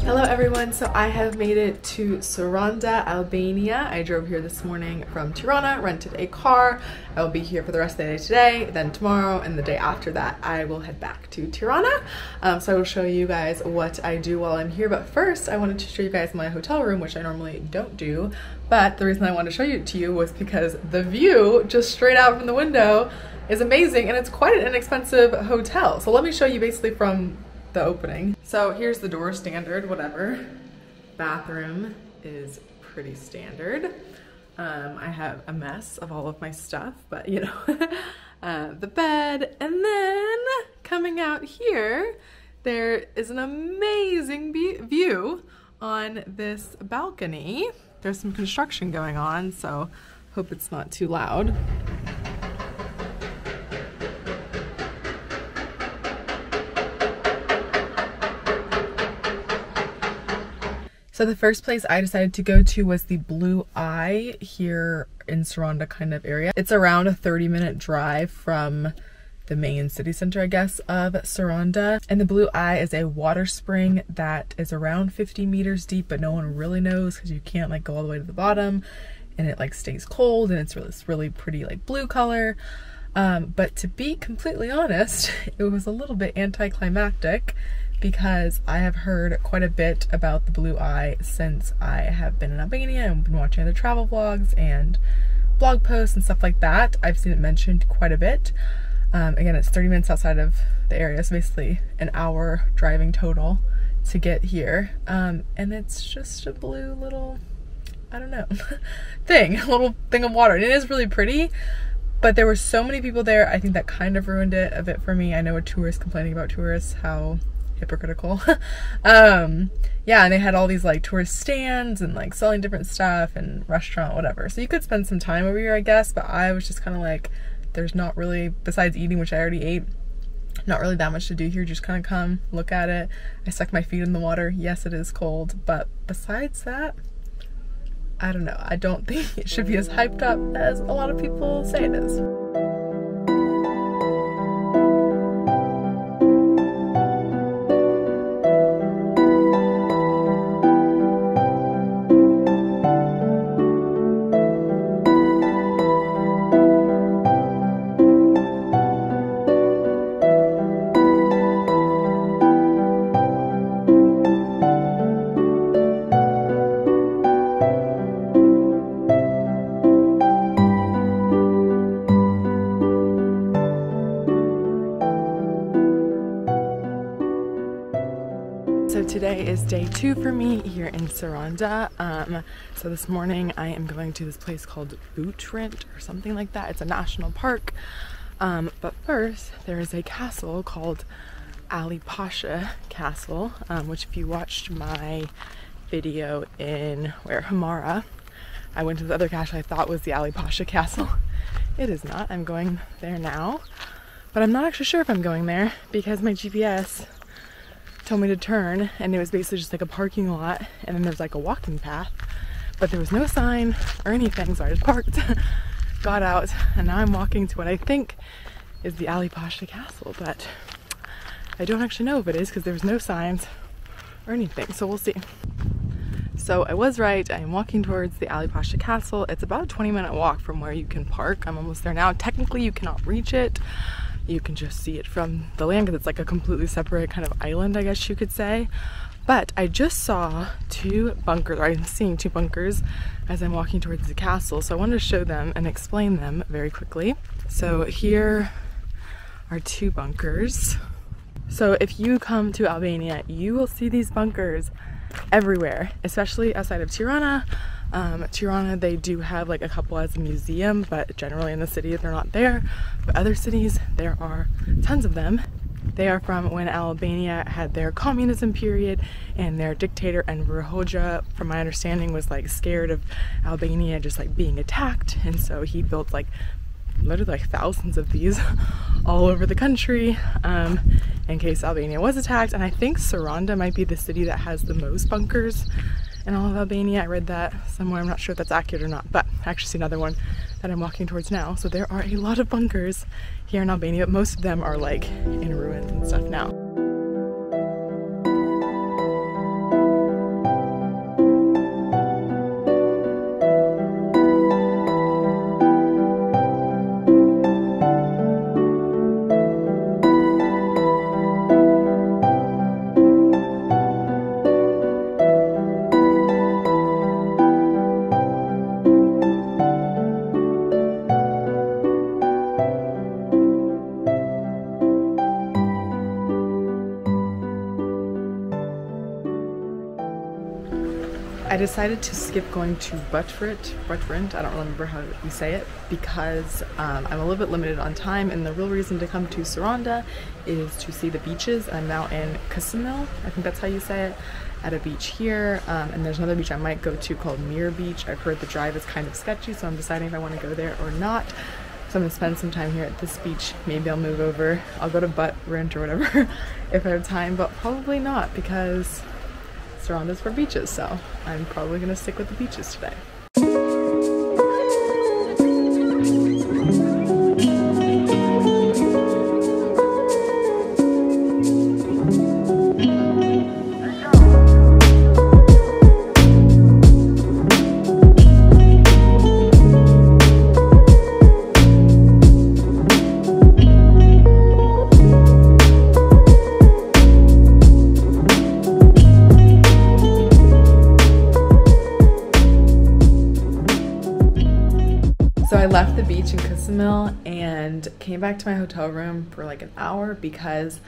Hello everyone, so I have made it to Saranda, Albania. I drove here this morning from Tirana, rented a car. I will be here for the rest of the day today, then tomorrow, and the day after that I will head back to Tirana. So I will show you guys what I do while I'm here, but first I wanted to show you guys my hotel room, which I normally don't do, but the reason I wanted to show it to you was because the view just straight out from the window is amazing, and it's quite an inexpensive hotel. So let me show you basically from the opening. So here's the door, standard, whatever. Bathroom is pretty standard. I have a mess of all of my stuff, but you know, the bed. And then coming out here, there is an amazing view on this balcony. There's some construction going on, so hope it's not too loud. So the first place I decided to go to was the Blue Eye here in Saranda kind of area. It's around a 30-minute drive from the main city center, I guess, of Saranda. And the Blue Eye is a water spring that is around 50 meters deep, but no one really knows because you can't like go all the way to the bottom, and it like stays cold, and it's really pretty like blue color. But to be completely honest, it was a little bit anticlimactic, because I have heard quite a bit about the Blue Eye since I have been in Albania and been watching other travel vlogs and blog posts and stuff like that. I've seen it mentioned quite a bit. Again, it's 30 minutes outside of the area, so basically an hour driving total to get here. And it's just a blue little, I don't know, thing, a little thing of water. And it is really pretty. But there were so many people there, I think that kind of ruined it a bit for me. I know a tourist complaining about tourists, how hypocritical. Yeah, and they had all these like tourist stands and like selling different stuff and restaurant, whatever. So you could spend some time over here, I guess, but I was just kind of like, there's not really, besides eating, which I already ate, not really that much to do here. Just kind of come look at it. I stuck my feet in the water. Yes, it is cold, but besides that, I don't know. I don't think it should be as hyped up as a lot of people say it is. Today is day two for me here in Saranda. So this morning I am going to this place called Butrint or something like that. It's a national park. But first there is a castle called Ali Pasha Castle, which if you watched my video in Hamara, I went to the other castle I thought was the Ali Pasha Castle. It is not. I'm going there now, but I'm not actually sure if I'm going there because my GPS told me to turn, and it was basically just like a parking lot, and then there's like a walking path, but there was no sign or anything, so I just parked, got out, and now I'm walking to what I think is the Ali Pasha Castle, but I don't actually know if it is because there was no signs or anything, so we'll see. So I was right, I am walking towards the Ali Pasha Castle. It's about a 20-minute walk from where you can park. I'm almost there now. Technically you cannot reach it. You can just see it from the land because it's like a completely separate kind of island, I guess you could say. But I just saw two bunkers, or I'm seeing two bunkers as I'm walking towards the castle. So I wanted to show them and explain them very quickly. So here are two bunkers. So if you come to Albania, you will see these bunkers everywhere, especially outside of Tirana. Tirana, they do have like a couple as a museum, but generally in the city they're not there, but other cities there are tons of them. They are from when Albania had their communism period, and their dictator Enver Hoxha, from my understanding, was like scared of Albania just like being attacked, and so he built like literally like thousands of these all over the country in case Albania was attacked. And I think Saranda might be the city that has the most bunkers in all of Albania. I read that somewhere. I'm not sure if that's accurate or not, but I actually see another one that I'm walking towards now. So there are a lot of bunkers here in Albania, but most of them are like in ruins and stuff now. I decided to skip going to Butrint, I don't remember how you say it, because I'm a little bit limited on time, and the real reason to come to Saranda is to see the beaches. I'm now in Ksamil, I think that's how you say it, at a beach here, and there's another beach I might go to called Mirror Beach. I've heard the drive is kind of sketchy, so I'm deciding if I want to go there or not. So I'm gonna spend some time here at this beach. Maybe I'll move over, I'll go to Butrint or whatever if I have time, but probably not because Saranda's for beaches, so I'm probably gonna stick with the beaches today. Left the beach in Ksamil and came back to my hotel room for like an hour because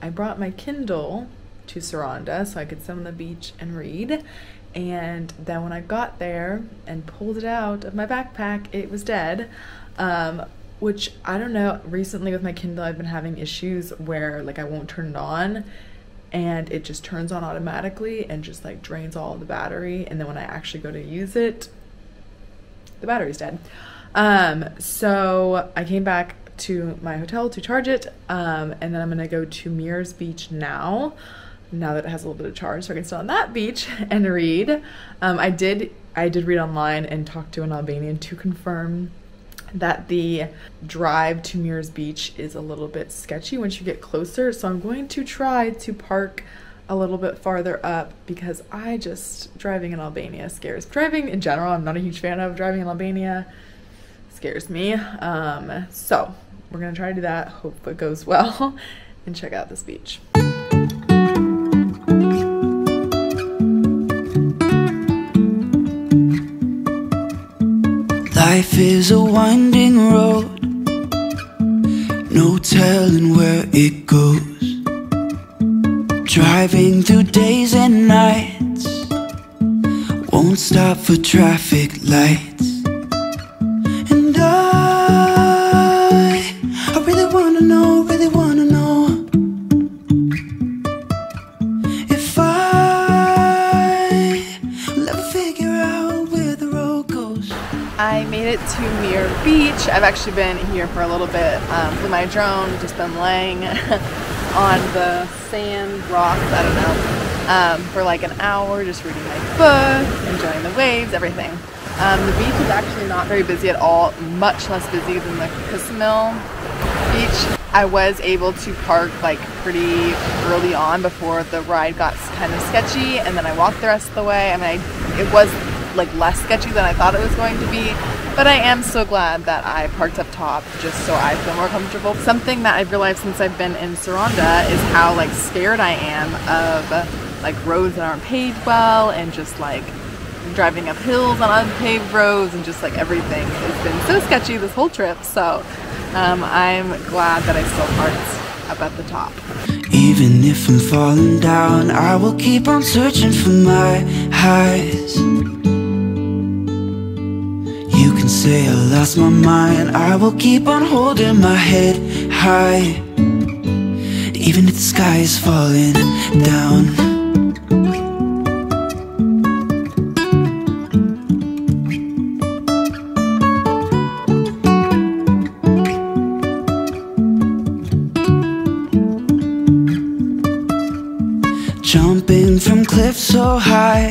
I brought my Kindle to Saranda so I could sit on the beach and read. And then when I got there and pulled it out of my backpack, it was dead. Which I don't know, recently with my Kindle I've been having issues where like I won't turn it on and it just turns on automatically and just like drains all the battery, and then when I actually go to use it, the battery's dead. So I came back to my hotel to charge it, and then I'm gonna go to Mirrors Beach now that it has a little bit of charge, so I can sit on that beach and read. I did read online and talk to an Albanian to confirm that the drive to Mirrors Beach is a little bit sketchy once you get closer, so I'm going to try to park a little bit farther up because driving in Albania scares me. Driving in general, I'm not a huge fan of. Driving in Albania scares me. So we're gonna try to do that, hope it goes well, and check out this beach. Life is a winding road, no telling where it goes. Driving through days and nights, won't stop for traffic lights. And I really wanna know if I will ever figure out where the road goes. I made it to Mirror Beach. I've actually been here for a little bit with my drone, just been laying on the sand, rocks, I don't know, for like an hour, just reading my book, enjoying the waves, everything. The beach is actually not very busy at all, much less busy than the Ksamil beach. I was able to park like pretty early on before the ride got kind of sketchy, and then I walked the rest of the way. I mean, it was like less sketchy than I thought it was going to be. But I am so glad that I parked up top just so I feel more comfortable. Something that I've realized since I've been in Saranda is how like scared I am of like roads that aren't paved well, and just like driving up hills on unpaved roads, and just like everything has been so sketchy this whole trip. So I'm glad that I still parked up at the top. Even if I'm falling down, I will keep on searching for my highs. Say I lost my mind, I will keep on holding my head high, even if the sky is falling down. Jumping from cliffs so high,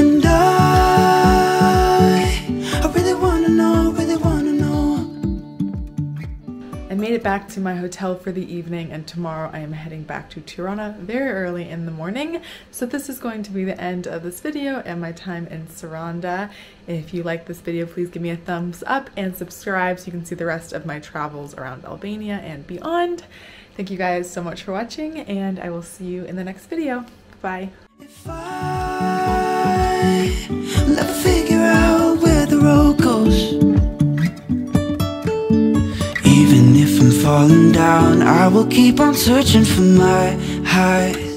And I really wanna know, really wanna know. I made it back to my hotel for the evening, and tomorrow I am heading back to Tirana very early in the morning. So this is going to be the end of this video and my time in Saranda. If you like this video, please give me a thumbs up and subscribe so you can see the rest of my travels around Albania and beyond. Thank you guys so much for watching, and I will see you in the next video. Bye. If I figure out where the road goes, even if I'm falling down, I will keep on searching for my high.